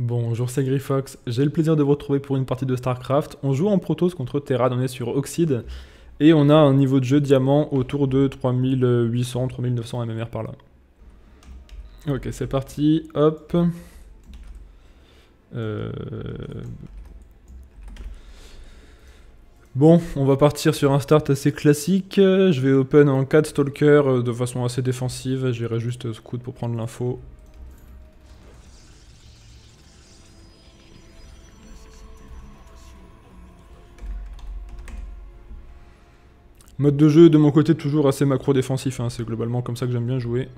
Bonjour, c'est Gryfox, j'ai le plaisir de vous retrouver pour une partie de Starcraft. On joue en Protoss contre Terra, on est sur Oxide, et on a un niveau de jeu diamant autour de 3800, 3900 MMR par là. Ok, c'est parti, hop. Bon, on va partir sur un start assez classique. Je vais open en 4 Stalker de façon assez défensive, j'irai juste scout pour prendre l'info. Mode de jeu de mon côté toujours assez macro défensif, hein, c'est globalement comme ça que j'aime bien jouer.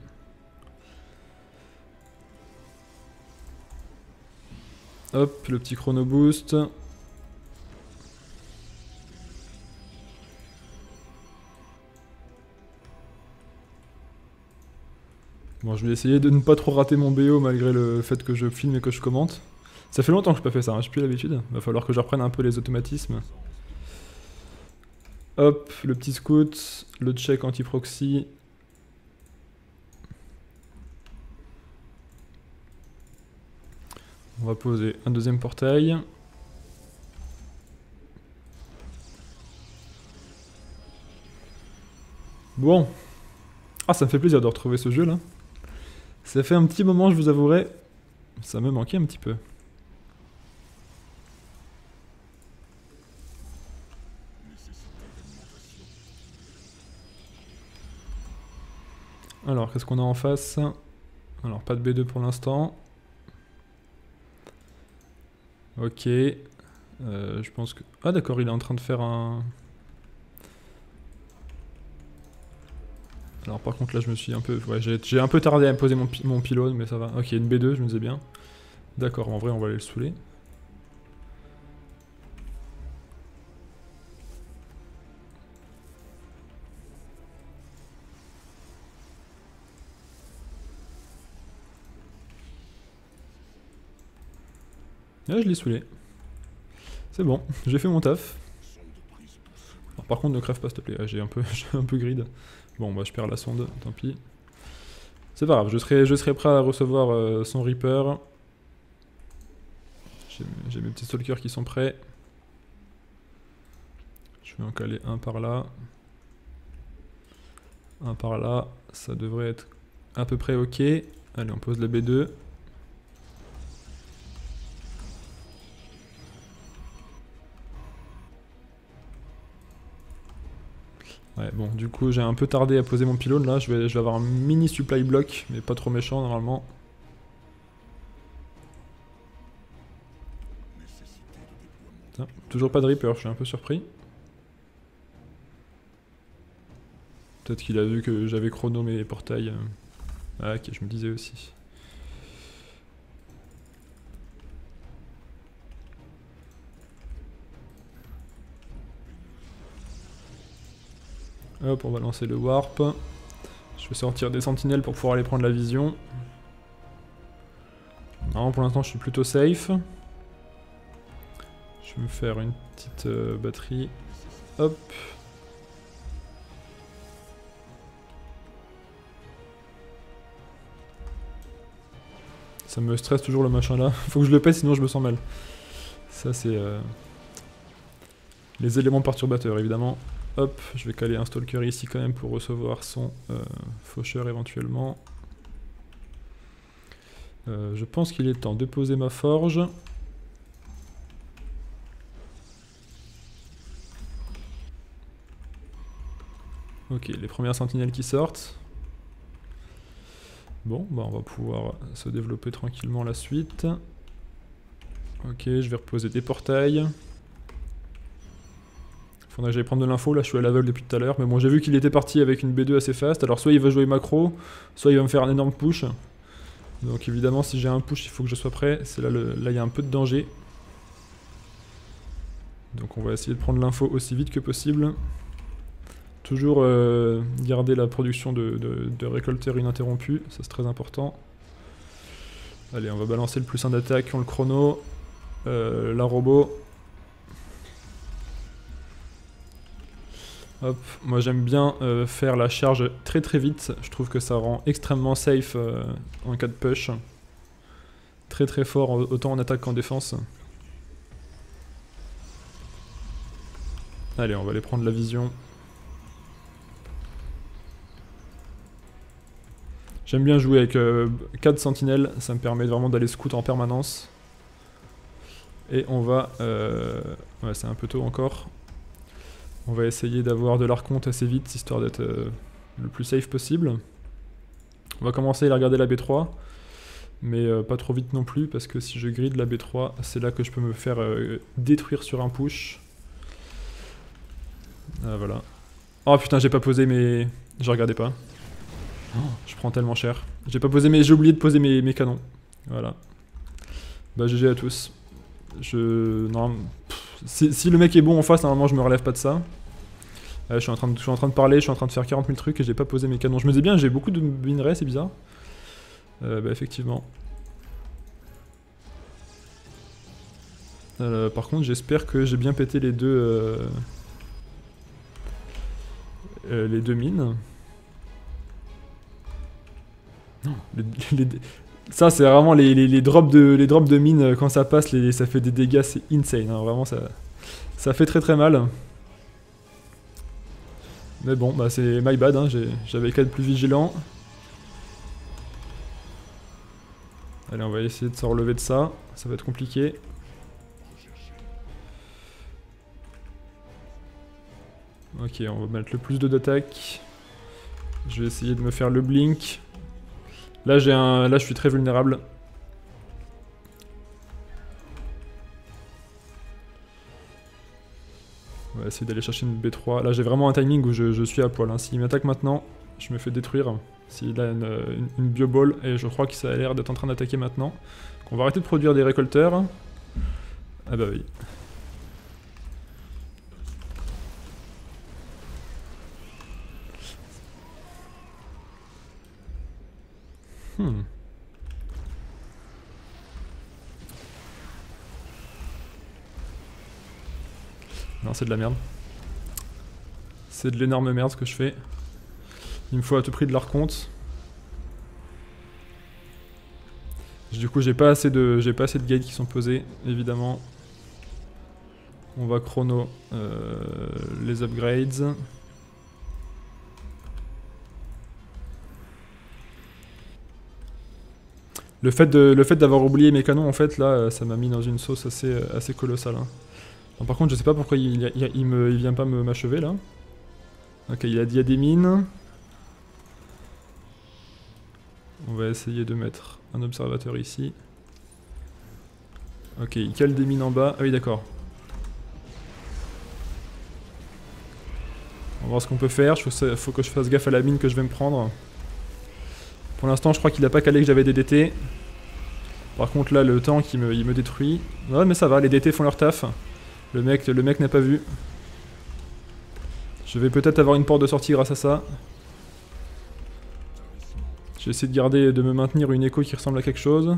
Hop, le petit chrono boost. Bon, je vais essayer de ne pas trop rater mon BO malgré le fait que je filme et que je commente. Ça fait longtemps que je n'ai pas fait ça, hein, je n'ai plus l'habitude. Va falloir que je reprenne un peu les automatismes. Hop, le petit scout, le check anti-proxy. On va poser un deuxième portail. Bon. Ah, ça me fait plaisir de retrouver ce jeu là. Ça fait un petit moment, je vous avouerai. Ça me manquait un petit peu. Alors, qu'est-ce qu'on a en face? Alors, pas de B2 pour l'instant. Ok. Je pense que... Ah d'accord, il est en train de faire un... Alors par contre là, je me suis un peu... Ouais, j'ai un peu tardé à me poser mon pylône, mais ça va. Ok, une B2, je me disais bien. D'accord, en vrai, on va aller le saouler. Là, je l'ai saoulé. C'est bon, j'ai fait mon taf. Alors, par contre, ne crève pas, s'il te plaît. Ah, j'ai un peu grid. Bon, bah, je perds la sonde, tant pis. C'est pas grave, je serai prêt à recevoir son Reaper. J'ai mes petits stalkers qui sont prêts. Je vais en caler un par là. Un par là. Ça devrait être à peu près ok. Allez, on pose la B2. Ouais, bon, du coup j'ai un peu tardé à poser mon pylône là, je vais avoir un mini supply block, mais pas trop méchant normalement. Tiens, toujours pas de Reaper, je suis un peu surpris. Peut-être qu'il a vu que j'avais chrono mes portails. Ah ok, je me disais aussi. Hop, on va lancer le warp. Je vais sortir des sentinelles pour pouvoir aller prendre la vision. Non, pour l'instant, je suis plutôt safe. Je vais me faire une petite batterie. Hop. Ça me stresse toujours le machin là. Faut que je le pèse, sinon je me sens mal. Ça, c'est les éléments perturbateurs, évidemment. Hop, je vais caler un stalker ici quand même pour recevoir son faucheur éventuellement. Je pense qu'il est temps de poser ma forge. Ok, les premières sentinelles qui sortent. Bon, bah on va pouvoir se développer tranquillement la suite. Ok, je vais reposer des portails. Faudrait que j'aille prendre de l'info, là je suis à l'aveugle depuis tout à l'heure, mais bon j'ai vu qu'il était parti avec une B2 assez fast, alors soit il va jouer macro, soit il va me faire un énorme push. Donc évidemment si j'ai un push il faut que je sois prêt, c'est là il y a un peu de danger. Donc on va essayer de prendre l'info aussi vite que possible. Toujours garder la production de récolteurs ininterrompue, ça c'est très important. Allez, on va balancer le plus 1 d'attaque, on le chrono, la robot. Hop, moi j'aime bien faire la charge très vite, je trouve que ça rend extrêmement safe en cas de push. très très fort, autant en attaque qu'en défense. Allez, on va aller prendre la vision. J'aime bien jouer avec 4 sentinelles, ça me permet vraiment d'aller scout en permanence. Et on va... ouais, c'est un peu tôt encore. On va essayer d'avoir de l'arc-compte assez vite, histoire d'être le plus safe possible. On va commencer à aller regarder la B3, mais pas trop vite non plus, parce que si je grid la B3, c'est là que je peux me faire détruire sur un push. Ah, voilà. Oh putain, j'ai pas posé mes... Je regardais pas. Oh, je prends tellement cher. J'ai pas posé mes... J'ai oublié de poser mes canons. Voilà. Bah GG à tous. Non, si le mec est bon en face, normalement je me relève pas de ça. Je suis en train de parler, je suis en train de faire 40 000 trucs et j'ai pas posé mes canons. Je me dis bien, j'ai beaucoup de minerais, c'est bizarre. Bah effectivement. Par contre, j'espère que j'ai bien pété les deux mines. Non, ça c'est vraiment les drops de mine quand ça passe, ça fait des dégâts, c'est insane, hein, vraiment ça fait très très mal. Mais bon, bah c'est my bad, hein, j'avais qu'à être plus vigilant. Allez, on va essayer de se relever de ça, ça va être compliqué. Ok, on va mettre le plus de d'attaque. Je vais essayer de me faire le blink. Là, là je suis très vulnérable. On va essayer d'aller chercher une B3. Là j'ai vraiment un timing où je suis à poil, hein. S'il m'attaque maintenant, je me fais détruire. S'il a une bioball, et je crois que ça a l'air d'être en train d'attaquer maintenant. Donc on va arrêter de produire des récolteurs. Ah bah oui. Non, c'est de la merde. C'est de l'énorme merde ce que je fais. Il me faut à tout prix de l'arc-compte. Du coup, j'ai pas assez de guides qui sont posés, évidemment. On va chrono les upgrades. Le fait d'avoir oublié mes canons, en fait, là, ça m'a mis dans une sauce assez colossale, hein. Non, par contre, je sais pas pourquoi il vient pas m'achever, là. Ok, il y a des mines. On va essayer de mettre un observateur ici. Ok, il cale des mines en bas. Ah oui, d'accord. On va voir ce qu'on peut faire. Il faut que je fasse gaffe à la mine que je vais me prendre. Pour l'instant, je crois qu'il a pas calé que j'avais des DT. Par contre, là, le tank, il me détruit. Ouais, mais ça va, les DT font leur taf. Le mec n'a pas vu. Je vais peut-être avoir une porte de sortie grâce à ça. J'essaie de garder, de me maintenir une écho qui ressemble à quelque chose.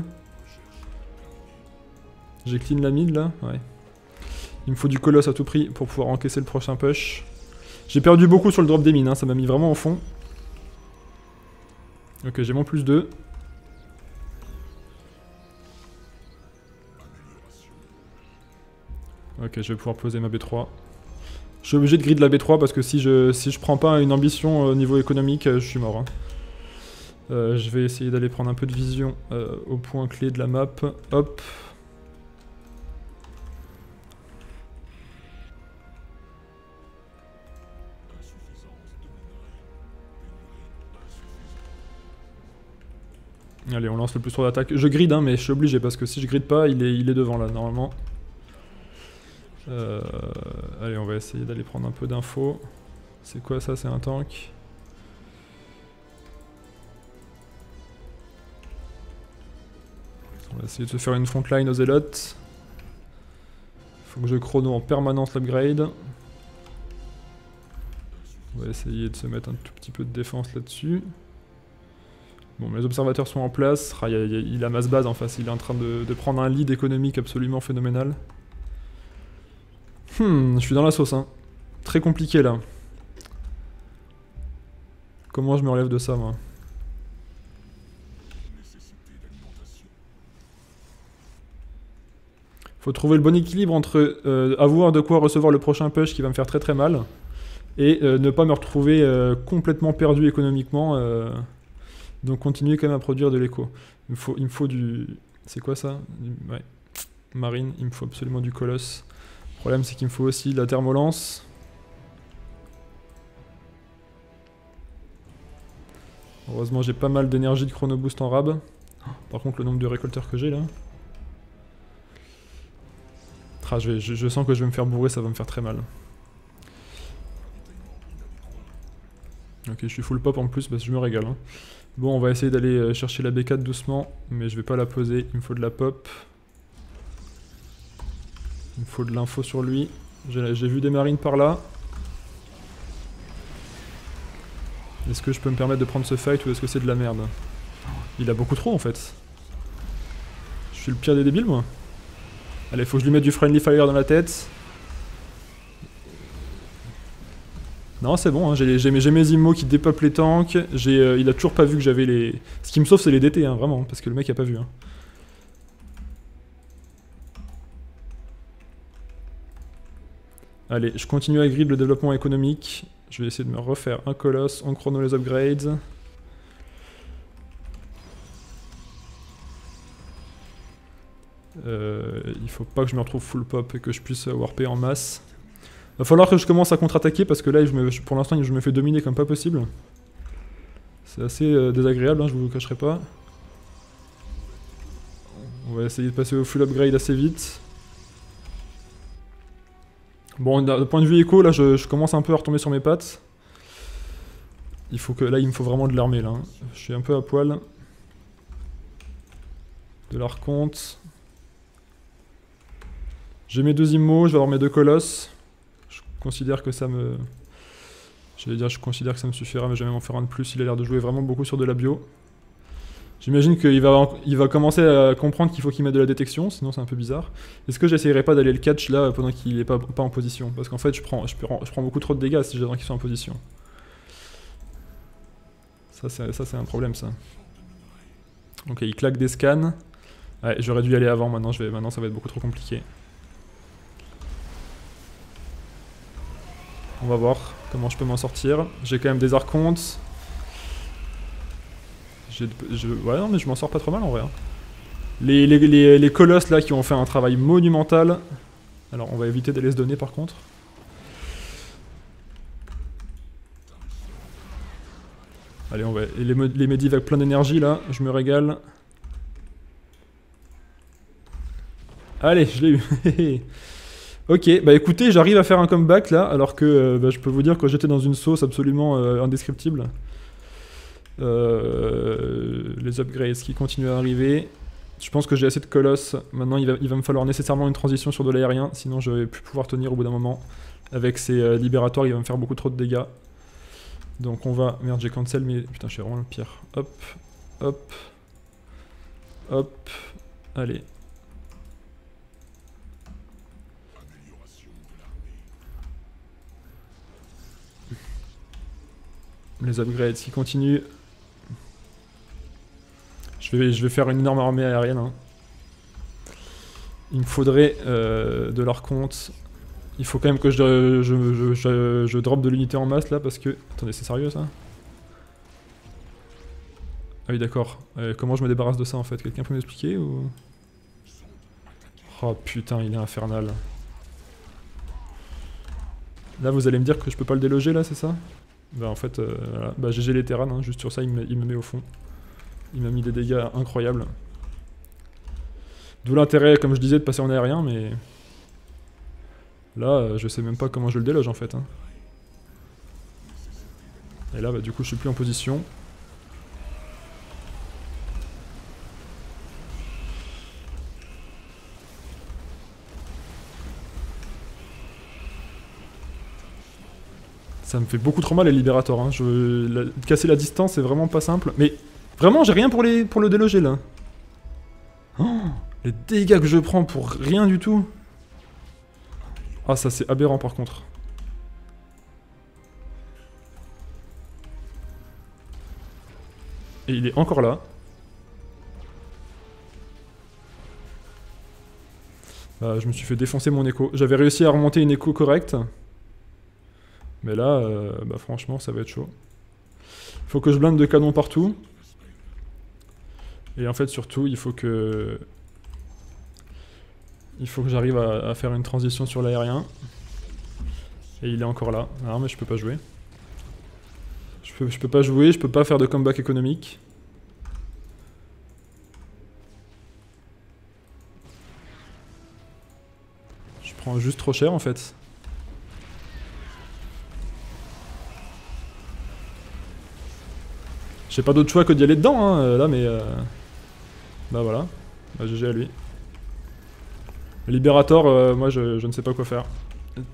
J'ai clean la mine, là. Ouais. Il me faut du colosse à tout prix pour pouvoir encaisser le prochain push. J'ai perdu beaucoup sur le drop des mines, hein. Ça m'a mis vraiment au fond. Ok, j'ai mon plus 2. Ok, je vais pouvoir poser ma B3. Je suis obligé de grid la B3 parce que si je prends pas une ambition au niveau économique, je suis mort, hein. Je vais essayer d'aller prendre un peu de vision au point clé de la map. Hop. Allez, on lance le plus 3 d'attaque. Je grid, hein, mais je suis obligé parce que si je grid pas, il est devant là, normalement. Allez, on va essayer d'aller prendre un peu d'infos. C'est quoi ça? C'est un tank. On va essayer de se faire une frontline aux zélotes. Faut que je chrono en permanence l'upgrade. On va essayer de se mettre un tout petit peu de défense là-dessus. Bon, mes observateurs sont en place. Ah, il a masse base en face, il est en train de prendre un lead économique absolument phénoménal. Je suis dans la sauce, hein. Très compliqué là. Comment je me relève de ça, moi? Faut trouver le bon équilibre entre avoir de quoi recevoir le prochain push qui va me faire très mal et ne pas me retrouver complètement perdu économiquement. Donc continuer quand même à produire de l'écho. Il me faut du... C'est quoi ça? Ouais. Marine, il me faut absolument du colosse. Le problème c'est qu'il me faut aussi de la thermolance. Heureusement j'ai pas mal d'énergie de chrono boost en rab. Par contre le nombre de récolteurs que j'ai là... Ah, je sens que je vais me faire bourrer, ça va me faire très mal. Ok, je suis full pop en plus parce que je me régale. Hein. Bon, on va essayer d'aller chercher la B4 doucement, mais je vais pas la poser, il me faut de la pop. Il me faut de l'info sur lui. J'ai vu des marines par là. Est-ce que je peux me permettre de prendre ce fight ou est-ce que c'est de la merde? Il a beaucoup trop en fait. Je suis le pire des débiles moi. Allez, faut que je lui mette du friendly fire dans la tête. Non, c'est bon, hein, j'ai mes immo qui dépeuplent les tanks. Il a toujours pas vu que j'avais les... Ce qui me sauve, c'est les DT, hein, vraiment, parce que le mec a pas vu. Hein. Allez, je continue à grid le développement économique. Je vais essayer de me refaire un colosse, on chrono les upgrades. Il faut pas que je me retrouve full pop et que je puisse warper en masse. Va falloir que je commence à contre-attaquer parce que là pour l'instant je me fais dominer comme pas possible. C'est assez désagréable, hein, je vous le cacherai pas. On va essayer de passer au full upgrade assez vite. Bon, d'un point de vue éco, là je commence un peu à retomber sur mes pattes. Il faut que... Là il me faut vraiment de l'armée là. Hein. Je suis un peu à poil. De l'arconte. J'ai mes deux immo, je vais avoir mes deux colosses. Je considère que ça me... J'allais dire, je considère que ça me suffira, mais je vais même en faire un de plus. Il a l'air de jouer vraiment beaucoup sur de la bio. J'imagine qu'il va commencer à comprendre qu'il faut qu'il mette de la détection, sinon c'est un peu bizarre. Est-ce que j'essayerai pas d'aller le catch là pendant qu'il est pas en position? Parce qu'en fait, je prends beaucoup trop de dégâts si j'attends qu'il soit en position. Ça, c'est un problème, ça. Ok, il claque des scans. Ouais, j'aurais dû y aller avant, maintenant ça va être beaucoup trop compliqué. On va voir comment je peux m'en sortir. J'ai quand même des archontes. Ouais, non, mais je m'en sors pas trop mal en vrai. Hein. Les colosses là qui ont fait un travail monumental. Alors on va éviter d'aller se donner par contre. Allez, on va. Et les médives avec plein d'énergie là, je me régale. Allez, je l'ai eu. Ok, bah écoutez, j'arrive à faire un comeback là, alors que je peux vous dire que j'étais dans une sauce absolument indescriptible. Les upgrades qui continuent à arriver. Je pense que j'ai assez de colosses. Maintenant, il va me falloir nécessairement une transition sur de l'aérien, sinon je vais plus pouvoir tenir au bout d'un moment. Avec ces libératoires, il va me faire beaucoup trop de dégâts. Donc on va... Merde, j'ai cancel, mais... Putain, je suis vraiment le pire. Hop, hop, hop, allez. Les upgrades qui continuent. Je vais faire une énorme armée aérienne. Hein. Il me faudrait de l'arconte. Il faut quand même que je drop de l'unité en masse là parce que... Attendez, c'est sérieux ça? Ah oui d'accord. Comment je me débarrasse de ça en fait? Quelqu'un peut m'expliquer ou... Oh putain, il est infernal. Là vous allez me dire que je peux pas le déloger là, c'est ça? Bah en fait, voilà. Bah GG les Terran, hein. Juste sur ça il me met au fond. Il m'a mis des dégâts incroyables. D'où l'intérêt, comme je disais, de passer en aérien, mais... Là, je sais même pas comment je le déloge en fait. Hein. Et là, bah du coup, je suis plus en position. Ça me fait beaucoup trop mal les libérateurs, hein. Casser la distance c'est vraiment pas simple. Mais vraiment j'ai rien pour le déloger là. Oh, les dégâts que je prends pour rien du tout. Ah ça c'est aberrant par contre. Et il est encore là. Je me suis fait défoncer mon écho. J'avais réussi à remonter une écho correcte. Mais là, bah franchement, ça va être chaud. Il faut que je blinde de canons partout. Et en fait, surtout, il faut que... j'arrive à faire une transition sur l'aérien. Et il est encore là. Ah, mais je peux pas jouer. Je peux pas jouer, je peux pas faire de comeback économique. Je prends juste trop cher en fait. J'ai pas d'autre choix que d'y aller dedans, hein, là, mais... Bah voilà. Bah, GG à lui. Liberator, moi je ne sais pas quoi faire.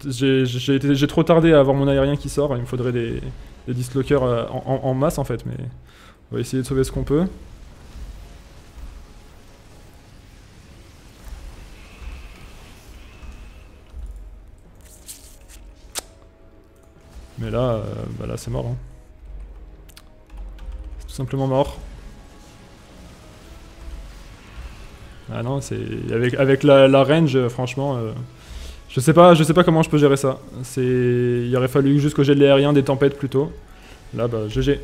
J'ai trop tardé à avoir mon aérien qui sort, il me faudrait des dislockers en masse en fait, mais on va essayer de sauver ce qu'on peut. Mais là, bah là c'est mort. Hein. C'est tout simplement mort. Ah non, c'est avec la range, franchement, je sais pas comment je peux gérer ça. Il aurait fallu juste que j'ai de l'aérien, des tempêtes plutôt. Là, bah, GG.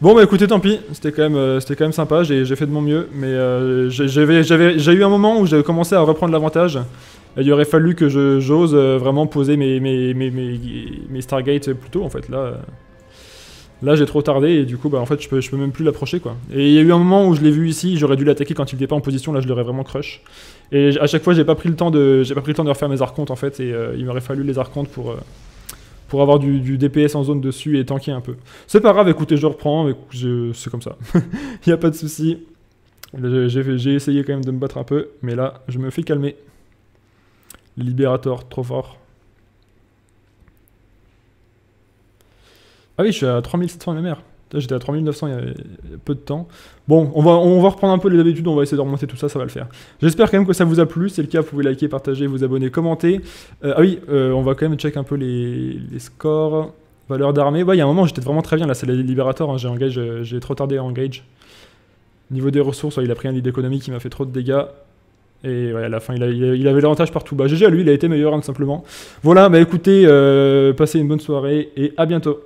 Bon, bah écoutez, tant pis, c'était quand même sympa, j'ai fait de mon mieux, mais j'ai eu un moment où j'avais commencé à reprendre l'avantage. Il aurait fallu que j'ose vraiment poser mes Stargate plus tôt, en fait, là... Là j'ai trop tardé et du coup bah en fait je peux même plus l'approcher quoi. Et il y a eu un moment où je l'ai vu ici, j'aurais dû l'attaquer quand il n'était pas en position, là je l'aurais vraiment crush. Et à chaque fois j'ai pas pris le temps de refaire mes archontes en fait, et il m'aurait fallu les archontes pour avoir du DPS en zone dessus et tanker un peu. C'est pas grave, écoutez je reprends, c'est comme ça. Il n'y a pas de souci. J'ai essayé quand même de me battre un peu, mais là je me fais calmer. Liberator, trop fort. Ah oui, je suis à 3700 MMR. J'étais à 3900 il y a peu de temps. Bon, on va reprendre un peu les habitudes, on va essayer de remonter tout ça, ça va le faire. J'espère quand même que ça vous a plu. Si c'est le cas, vous pouvez liker, partager, vous abonner, commenter. Ah oui, on va quand même check un peu les scores. Valeur d'armée. Ouais, il y a un moment j'étais vraiment très bien, là c'est les Liberator, hein, j'ai trop tardé à engage. Niveau des ressources, ouais, il a pris un lead économique qui m'a fait trop de dégâts. Et ouais, à la fin, il avait l'avantage partout. Bah GG à lui, il a été meilleur, hein, tout simplement. Voilà, bah écoutez, passez une bonne soirée et à bientôt.